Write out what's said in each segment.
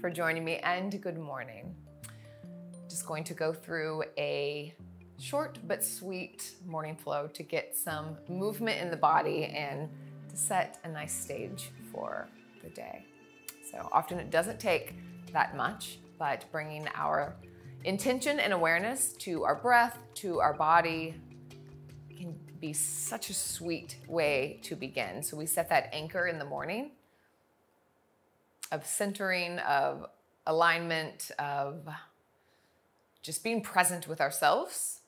for joining me and good morning. Just going to go through a short but sweet morning flow to get some movement in the body and to set a nice stage for the day. So often it doesn't take that much, but bringing our intention and awareness to our breath, to our body, can be such a sweet way to begin. So we set that anchor in the morning of centering, of alignment, of just being present with ourselves.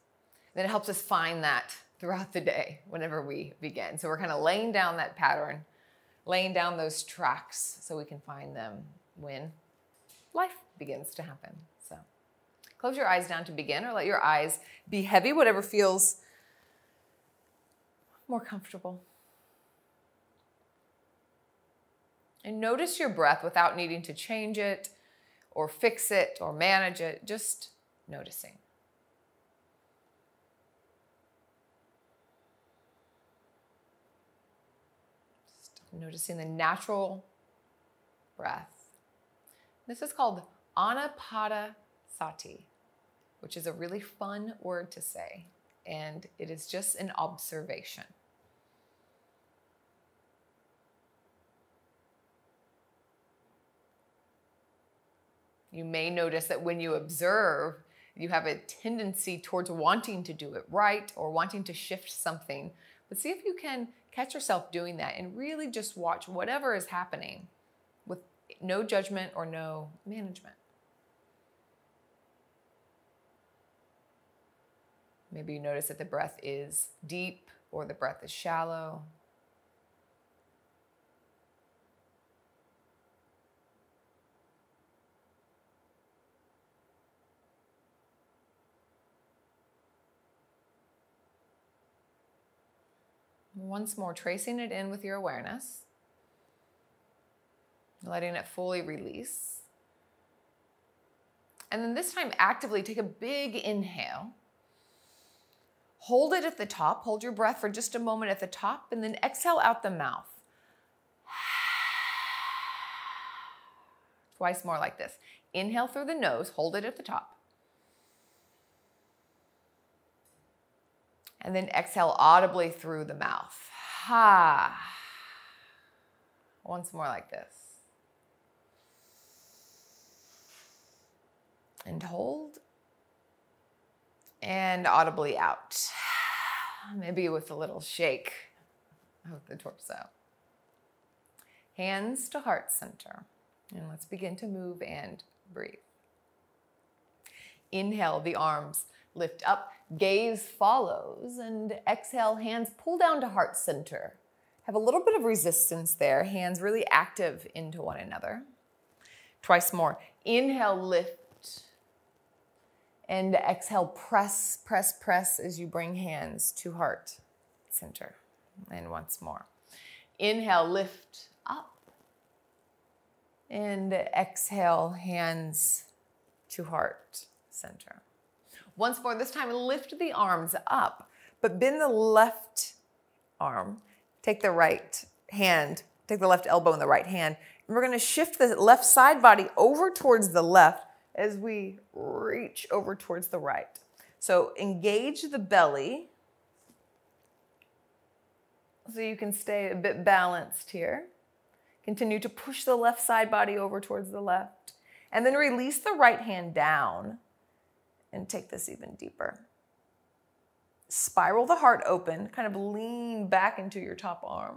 Then it helps us find that throughout the day whenever we begin. So we're kind of laying down that pattern, laying down those tracks so we can find them when life begins to happen. So close your eyes down to begin, or let your eyes be heavy, whatever feels more comfortable. And notice your breath without needing to change it or fix it or manage it, just noticing. Just noticing the natural breath. This is called ānāpānasati, which is a really fun word to say, and it is just an observation. You may notice that when you observe, you have a tendency towards wanting to do it right or wanting to shift something. But see if you can catch yourself doing that and really just watch whatever is happening with no judgment or no management. Maybe you notice that the breath is deep or the breath is shallow. Once more, tracing it in with your awareness, letting it fully release. And then this time, actively take a big inhale. Hold it at the top. Hold your breath for just a moment at the top, and then exhale out the mouth. Twice more like this. Inhale through the nose. Hold it at the top. And then exhale audibly through the mouth. Ha. Once more like this. And hold. And audibly out. Maybe with a little shake of the torso. Hands to heart center. And let's begin to move and breathe. Inhale, the arms lift up, gaze follows, and exhale, hands pull down to heart center. Have a little bit of resistance there, hands really active into one another. Twice more, inhale, lift, and exhale, press, press, press as you bring hands to heart center. And once more, inhale, lift up, and exhale, hands to heart center. Once more, this time lift the arms up, but bend the left arm. Take the right hand, take the left elbow and the right hand. And we're gonna shift the left side body over towards the left as we reach over towards the right. So engage the belly so you can stay a bit balanced here. Continue to push the left side body over towards the left, and then release the right hand down. And take this even deeper. Spiral the heart open, kind of lean back into your top arm.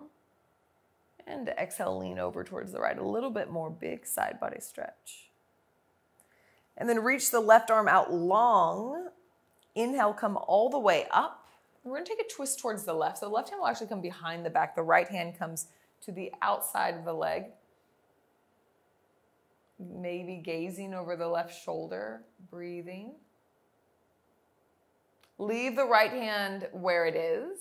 And exhale, lean over towards the right a little bit more, big side body stretch. And then reach the left arm out long. Inhale, come all the way up. We're gonna take a twist towards the left. So the left hand will actually come behind the back. The right hand comes to the outside of the leg. Maybe gazing over the left shoulder, breathing. Leave the right hand where it is.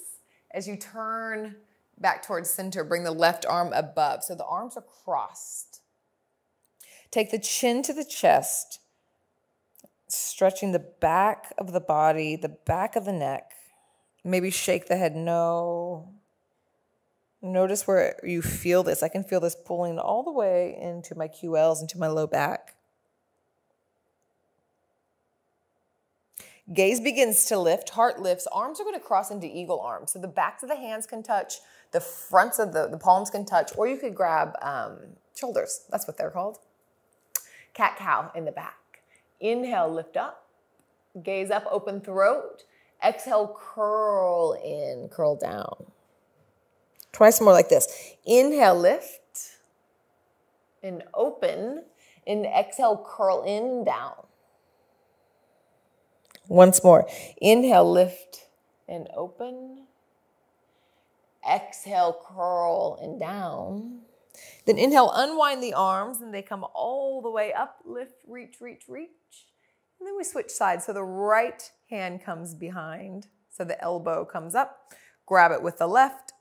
As you turn back towards center, bring the left arm above. So the arms are crossed. Take the chin to the chest, stretching the back of the body, the back of the neck. Maybe shake the head no. Notice where you feel this. I can feel this pulling all the way into my QLs, into my low back. Gaze begins to lift, heart lifts, arms are going to cross into eagle arms. So the backs of the hands can touch, the fronts of the palms can touch, or you could grab shoulders. That's what they're called. Cat-cow in the back. Inhale, lift up. Gaze up, open throat. Exhale, curl in, curl down. Twice more like this. Inhale, lift, and open, and exhale, curl in, down. Once more. Inhale, lift, and open. Exhale, curl, and down. Then inhale, unwind the arms, and they come all the way up. Lift, reach, reach, reach. And then we switch sides. So the right hand comes behind. So the elbow comes up. Grab it with the left.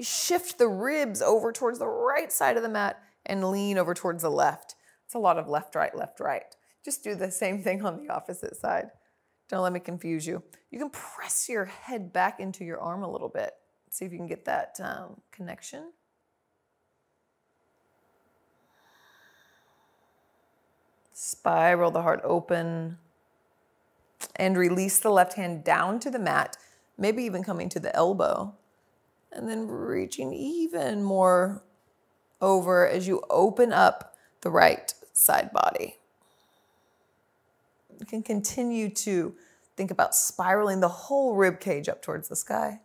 Shift the ribs over towards the right side of the mat and lean over towards the left. It's a lot of left, right, left, right. Just do the same thing on the opposite side. Don't let me confuse you. You can press your head back into your arm a little bit. See if you can get that connection. Spiral the heart open and release the left hand down to the mat, maybe even coming to the elbow. And then reaching even more over as you open up the right side body. You can continue to think about spiraling the whole rib cage up towards the sky.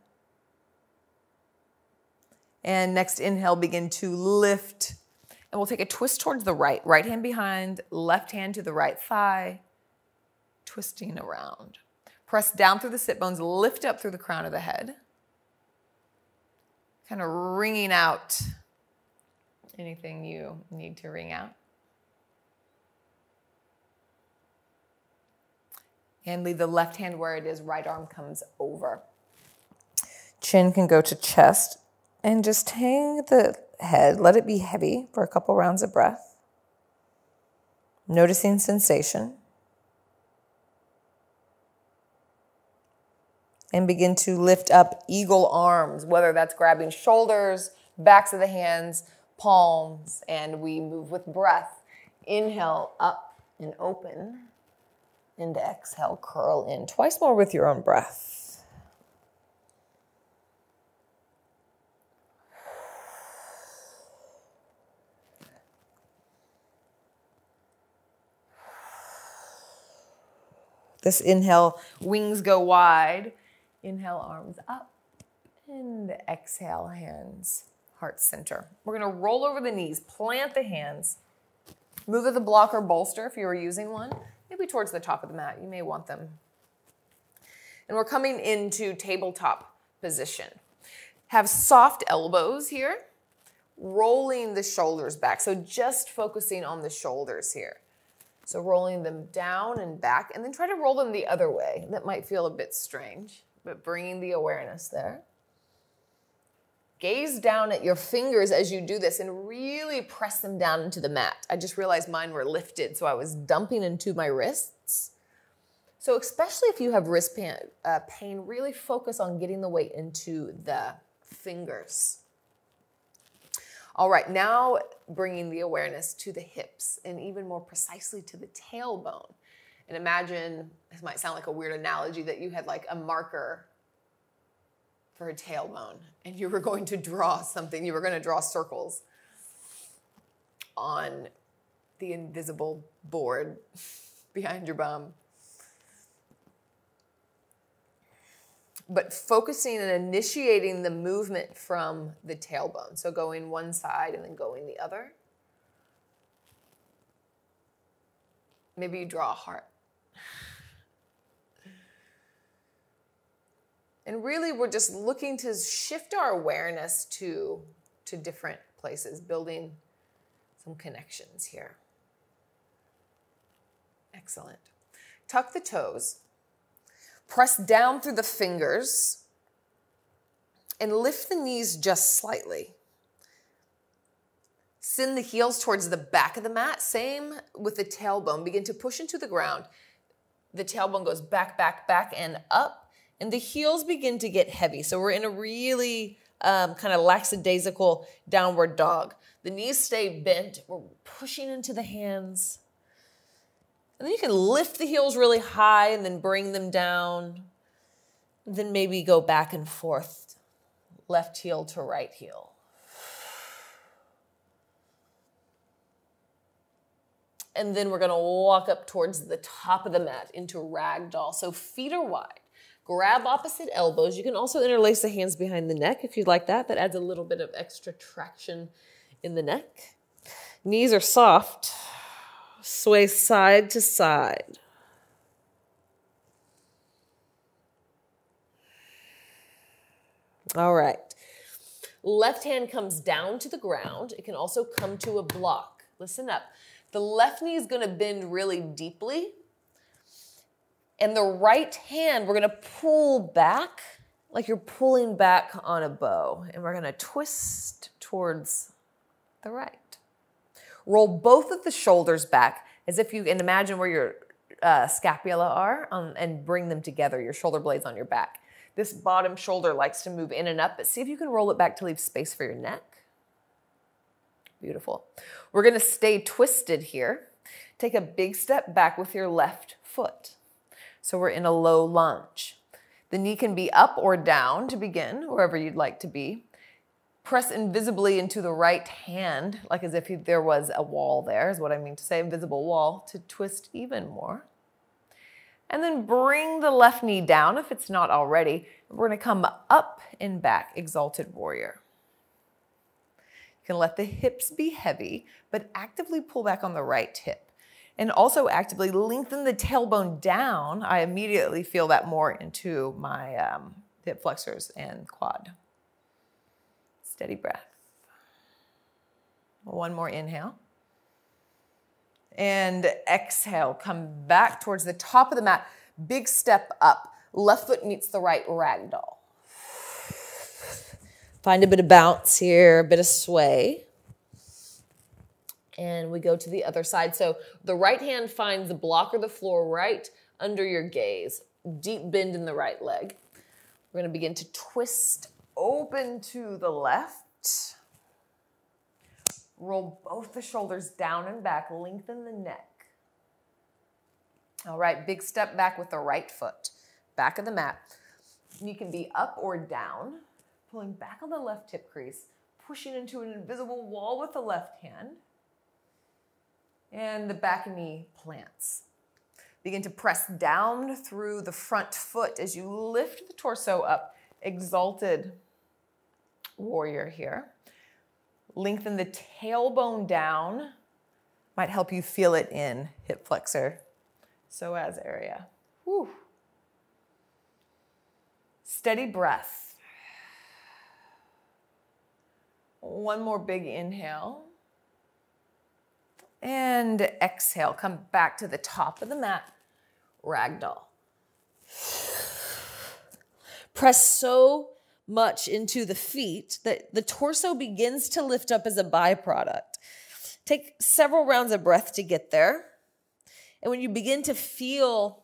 And next inhale, begin to lift. And we'll take a twist towards the right. Right hand behind, left hand to the right thigh. Twisting around. Press down through the sit bones, lift up through the crown of the head. Kind of wringing out anything you need to wring out. And leave the left hand where it is, right arm comes over. Chin can go to chest and just hang the head. Let it be heavy for a couple rounds of breath. Noticing sensation. And begin to lift up eagle arms, whether that's grabbing shoulders, backs of the hands, palms, and we move with breath. Inhale, up and open, and exhale, curl in. Twice more with your own breath. This inhale, wings go wide. Inhale, arms up, and exhale, hands, heart center. We're gonna roll over the knees, plant the hands, move to the block or bolster if you were using one, maybe towards the top of the mat, you may want them. And we're coming into tabletop position. Have soft elbows here, rolling the shoulders back. So just focusing on the shoulders here. So rolling them down and back, and then try to roll them the other way. That might feel a bit strange, but bringing the awareness there. Gaze down at your fingers as you do this and really press them down into the mat. I just realized mine were lifted, so I was dumping into my wrists. So especially if you have wrist pain, really focus on getting the weight into the fingers. All right, now bringing the awareness to the hips and even more precisely to the tailbone. And imagine, this might sound like a weird analogy, that you had like a marker for a tailbone and you were going to draw something. You were going to draw circles on the invisible board behind your bum. But focusing and initiating the movement from the tailbone. So going one side and then going the other. Maybe you draw a heart. And really we're just looking to shift our awareness to different places, building some connections here. Excellent. Tuck the toes. Press down through the fingers and lift the knees just slightly. Send the heels towards the back of the mat. Same with the tailbone. Begin to push into the ground. The tailbone goes back, back, back, and up. And the heels begin to get heavy. So we're in a really kind of lackadaisical downward dog. The knees stay bent. We're pushing into the hands. And then you can lift the heels really high and then bring them down. And then maybe go back and forth, left heel to right heel. And then we're going to walk up towards the top of the mat into ragdoll. So feet are wide. Grab opposite elbows. You can also interlace the hands behind the neck if you'd like that. That adds a little bit of extra traction in the neck. Knees are soft. Sway side to side. All right. Left hand comes down to the ground. It can also come to a block. Listen up. The left knee is going to bend really deeply. And the right hand, we're going to pull back like you're pulling back on a bow. And we're going to twist towards the right. Roll both of the shoulders back as if you can imagine where your scapula are and bring them together, your shoulder blades on your back. This bottom shoulder likes to move in and up, but see if you can roll it back to leave space for your neck. Beautiful. We're going to stay twisted here. Take a big step back with your left foot. So we're in a low lunge. The knee can be up or down to begin, wherever you'd like to be. Press invisibly into the right hand, like as if there was a wall there, is what I mean to say, invisible wall, to twist even more. And then bring the left knee down if it's not already. We're going to come up and back, exalted warrior. You can let the hips be heavy, but actively pull back on the right hip. And also actively lengthen the tailbone down. I immediately feel that more into my hip flexors and quad. Steady breath. One more inhale. And exhale, come back towards the top of the mat. Big step up. Left foot meets the right, ragdoll. Find a bit of bounce here, a bit of sway. And we go to the other side. So the right hand finds the block or the floor right under your gaze. Deep bend in the right leg. We're going to begin to twist open to the left. Roll both the shoulders down and back. Lengthen the neck. All right, big step back with the right foot. Back of the mat. You can be up or down. Pulling back on the left hip crease. Pushing into an invisible wall with the left hand. And the back knee plants. Begin to press down through the front foot as you lift the torso up. Exalted warrior here. Lengthen the tailbone down. Might help you feel it in hip flexor, psoas area. Whew. Steady breath. One more big inhale. And exhale, come back to the top of the mat, ragdoll. Press so much into the feet that the torso begins to lift up as a byproduct. Take several rounds of breath to get there. And when you begin to feel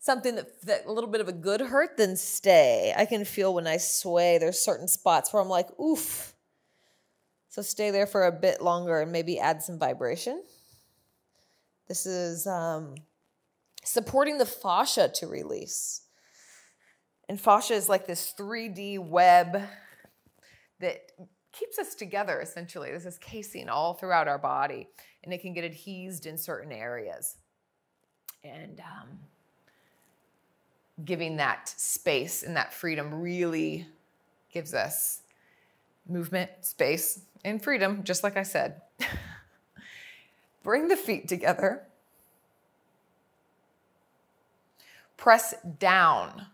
something that a little bit of a good hurt, then stay. I can feel when I sway, there's certain spots where I'm like, oof. So stay there for a bit longer and maybe add some vibration. This is supporting the fascia to release. And fascia is like this 3D web that keeps us together, essentially. This is casein all throughout our body, and it can get adhesed in certain areas. And giving that space and that freedom really gives us movement, space, and freedom, just like I said. Bring the feet together. Press down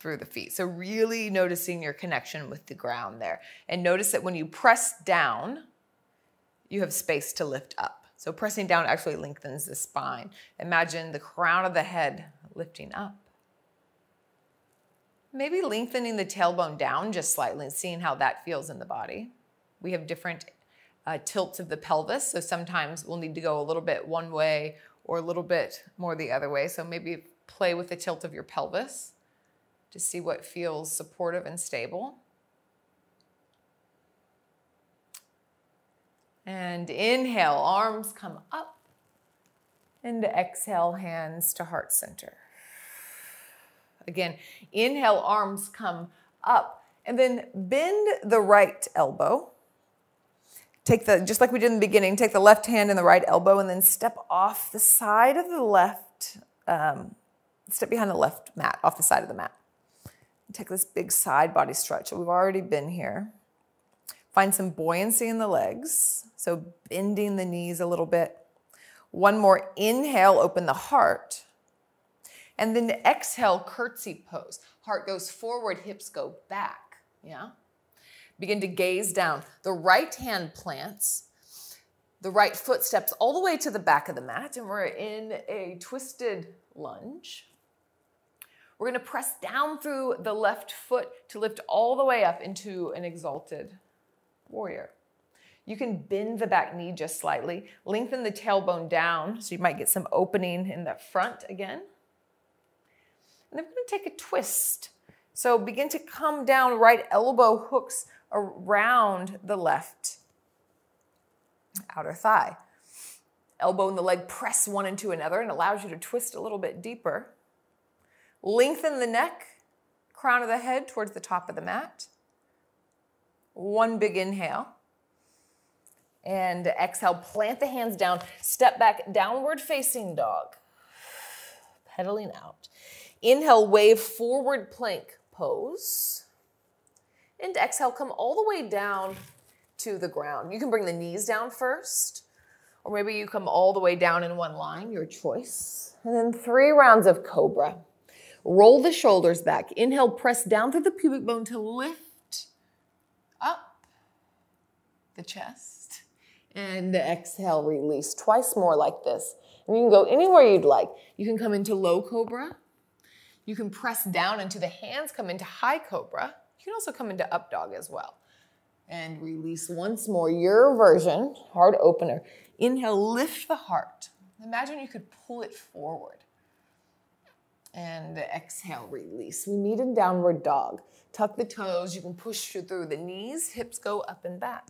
through the feet. So really noticing your connection with the ground there. And notice that when you press down, you have space to lift up. So pressing down actually lengthens the spine. Imagine the crown of the head lifting up. Maybe lengthening the tailbone down just slightly and seeing how that feels in the body. We have different tilts of the pelvis, so sometimes we'll need to go a little bit one way or a little bit more the other way. So maybe play with the tilt of your pelvis to see what feels supportive and stable. And inhale, arms come up. And exhale, hands to heart center. Again, inhale, arms come up. And then bend the right elbow. Take the, just like we did in the beginning, take the left hand and the right elbow and then step off the side of the left, step behind the left mat, off the side of the mat. Take this big side body stretch. We've already been here. Find some buoyancy in the legs. So bending the knees a little bit. One more inhale, open the heart. And then exhale, curtsy pose. Heart goes forward, hips go back, yeah? Begin to gaze down. The right hand plants. The right foot steps all the way to the back of the mat, and we're in a twisted lunge. We're gonna press down through the left foot to lift all the way up into an exalted warrior. You can bend the back knee just slightly, lengthen the tailbone down, so you might get some opening in the front again. And then we're gonna take a twist. So begin to come down, right elbow hooks around the left outer thigh. Elbow and the leg press one into another and allows you to twist a little bit deeper. Lengthen the neck, crown of the head towards the top of the mat. One big inhale. And exhale, plant the hands down, step back, downward facing dog. Pedaling out. Inhale, wave forward plank pose. And exhale, come all the way down to the ground. You can bring the knees down first, or maybe you come all the way down in one line, your choice. And then 3 rounds of cobra. Roll the shoulders back. Inhale, press down through the pubic bone to lift up the chest. And exhale, release twice more like this. And you can go anywhere you'd like. You can come into low cobra. You can press down into the hands, come into high cobra. You can also come into up dog as well. And release once more, your version, heart opener. Inhale, lift the heart. Imagine you could pull it forward. And exhale, release. We need a downward dog. Tuck the toes, you can push through the knees, hips go up and back.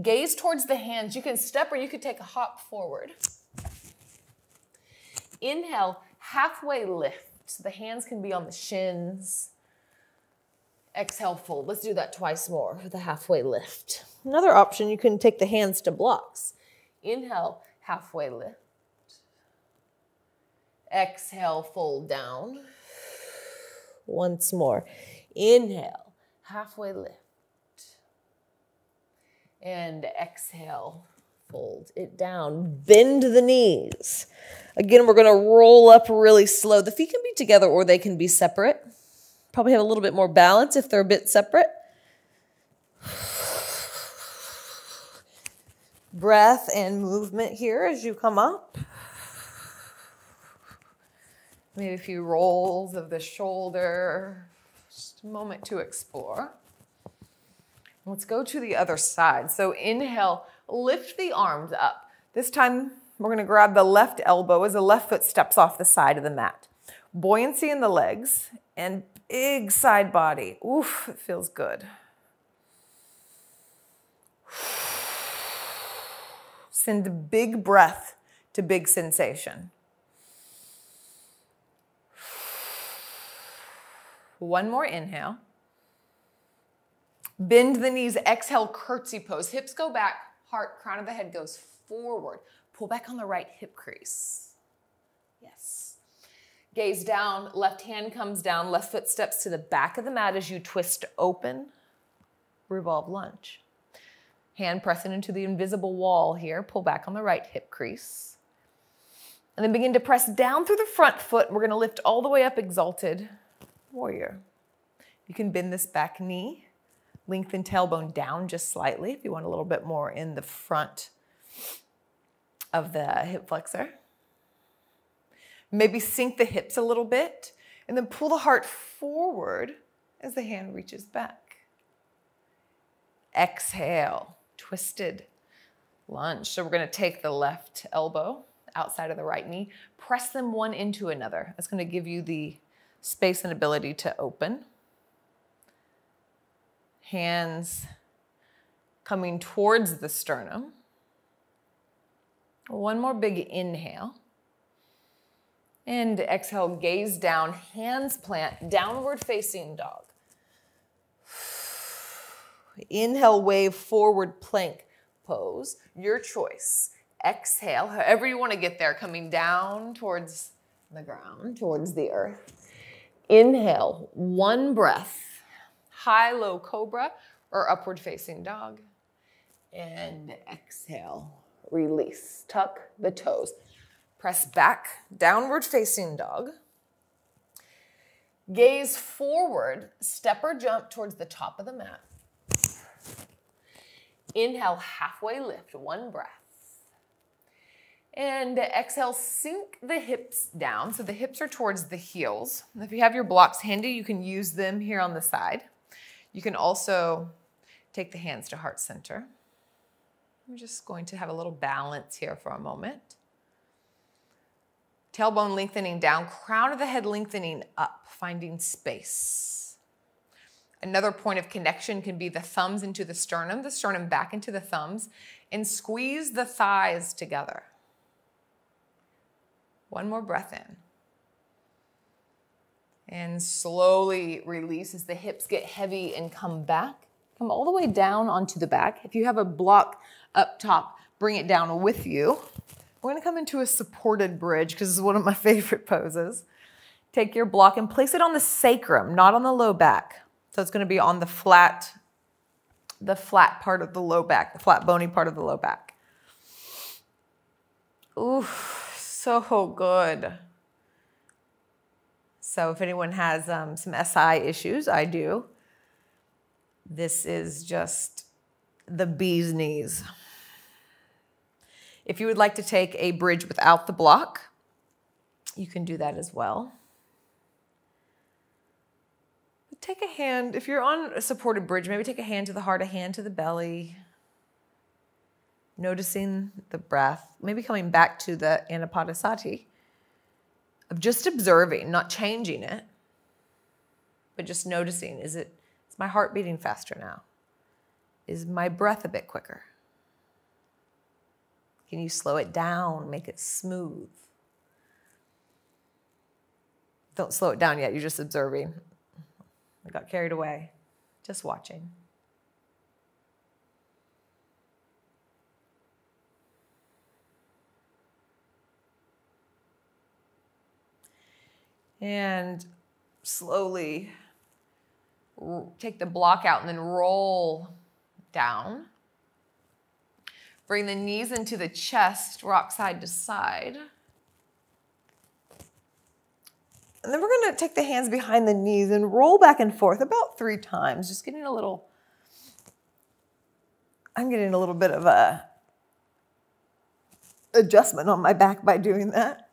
Gaze towards the hands. You can step or you could take a hop forward. Inhale, halfway lift. So the hands can be on the shins. Exhale, fold. Let's do that twice more with the halfway lift. Another option, you can take the hands to blocks. Inhale, halfway lift. Exhale, fold down. Once more. Inhale, halfway lift. And exhale, fold it down. Bend the knees. Again, we're gonna roll up really slow. The feet can be together or they can be separate. Probably have a little bit more balance if they're a bit separate. Breath and movement here as you come up. Maybe a few rolls of the shoulder. Just a moment to explore. Let's go to the other side. So inhale, lift the arms up. This time we're gonna grab the left elbow as the left foot steps off the side of the mat. Buoyancy in the legs and big side body. Oof, it feels good. Send big breath to big sensation. One more inhale. Bend the knees, exhale, curtsy pose. Hips go back, heart, crown of the head goes forward. Pull back on the right hip crease. Yes. Gaze down, left hand comes down, left foot steps to the back of the mat as you twist open. Revolve lunge. Hand pressing into the invisible wall here. Pull back on the right hip crease. And then begin to press down through the front foot. We're gonna lift all the way up, exalted warrior. You can bend this back knee. Lengthen tailbone down just slightly if you want a little bit more in the front of the hip flexor. Maybe sink the hips a little bit and then pull the heart forward as the hand reaches back. Exhale, twisted lunge. So we're gonna take the left elbow outside of the right knee, press them one into another. That's gonna give you the space and ability to open. Hands coming towards the sternum. One more big inhale. And exhale, gaze down, hands plant, downward facing dog. Inhale, wave forward plank pose, your choice. Exhale, however you want to get there, coming down towards the ground, towards the earth. Inhale, one breath, high, low cobra or upward facing dog. And exhale, release, tuck the toes. Press back, downward facing dog. Gaze forward, step or jump towards the top of the mat. Inhale, halfway lift, one breath. And exhale, sink the hips down. So the hips are towards the heels. If you have your blocks handy, you can use them here on the side. You can also take the hands to heart center. I'm just going to have a little balance here for a moment. Tailbone lengthening down, crown of the head lengthening up, finding space. Another point of connection can be the thumbs into the sternum back into the thumbs, and squeeze the thighs together. One more breath in. And slowly release as the hips get heavy and come back. Come all the way down onto the back. If you have a block up top, bring it down with you. We're gonna come into a supported bridge because this is one of my favorite poses. Take your block and place it on the sacrum, not on the low back. So it's going to be on the flat part of the low back, the flat bony part of the low back. Ooh, so good. So if anyone has some SI issues, I do. This is just the bee's knees. If you would like to take a bridge without the block, you can do that as well. Take a hand, if you're on a supported bridge, maybe take a hand to the heart, a hand to the belly. Noticing the breath, maybe coming back to the ānāpānasati of just observing, not changing it, but just noticing, is my heart beating faster now? Is my breath a bit quicker? Can you slow it down, make it smooth? Don't slow it down yet, you're just observing. I got carried away, just watching. And slowly take the block out and then roll down. Bring the knees into the chest, rock side to side. And then we're going to take the hands behind the knees and roll back and forth about 3 times. Just getting a little, I'm getting a little bit of a adjustment on my back by doing that.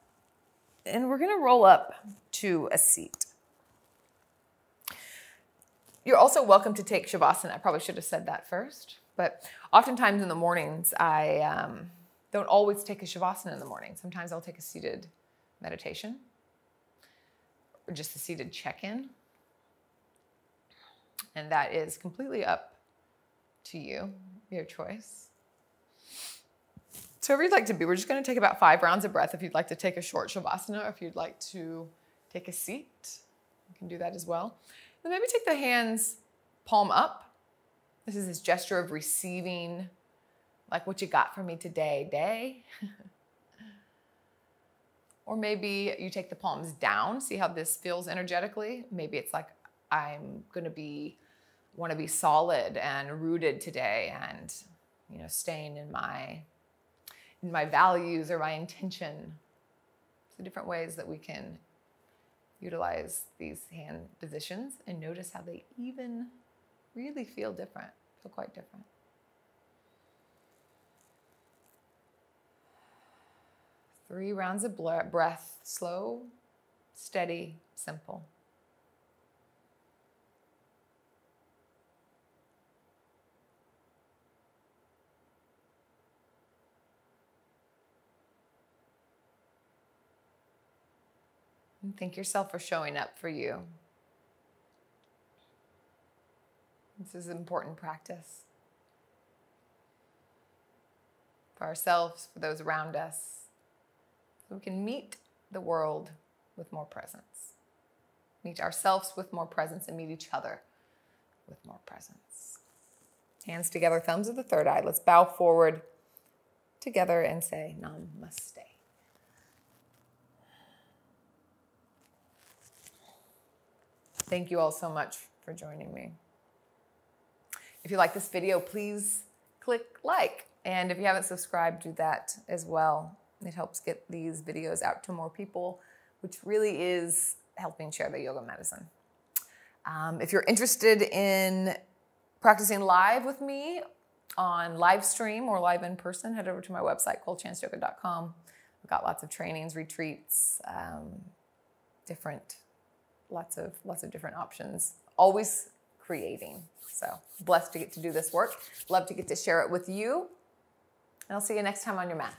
And we're going to roll up to a seat. You're also welcome to take Shavasana. I probably should have said that first, but oftentimes in the mornings, I don't always take a Shavasana in the morning. Sometimes I'll take a seated meditation. Or just a seated check-in. And that is completely up to you, your choice. So whatever you'd like to be, we're just gonna take about 5 rounds of breath if you'd like to take a short Shavasana, or if you'd like to take a seat, you can do that as well. And maybe take the hands palm up. This is this gesture of receiving, like what you got for me today, day. Or maybe you take the palms down, see how this feels energetically. Maybe it's like, I'm gonna be, wanna be solid and rooted today and, you know, staying in my values or my intention. So different ways that we can utilize these hand positions, and notice how they even really feel different, feel quite different. Three rounds of breath, slow, steady, simple. And thank yourself for showing up for you. This is an important practice. for ourselves, for those around us, so we can meet the world with more presence, meet ourselves with more presence, and meet each other with more presence. Hands together, thumbs of the third eye. Let's bow forward together and say namaste. Thank you all so much for joining me. If you like this video, please click like. And if you haven't subscribed, do that as well. It helps get these videos out to more people, which really is helping share the yoga medicine. If you're interested in practicing live with me on live stream or live in person, head over to my website, colechanceyoga.com. I've got lots of trainings, retreats, lots of different options. Always creating. So blessed to get to do this work. Love to get to share it with you. And I'll see you next time on your mat.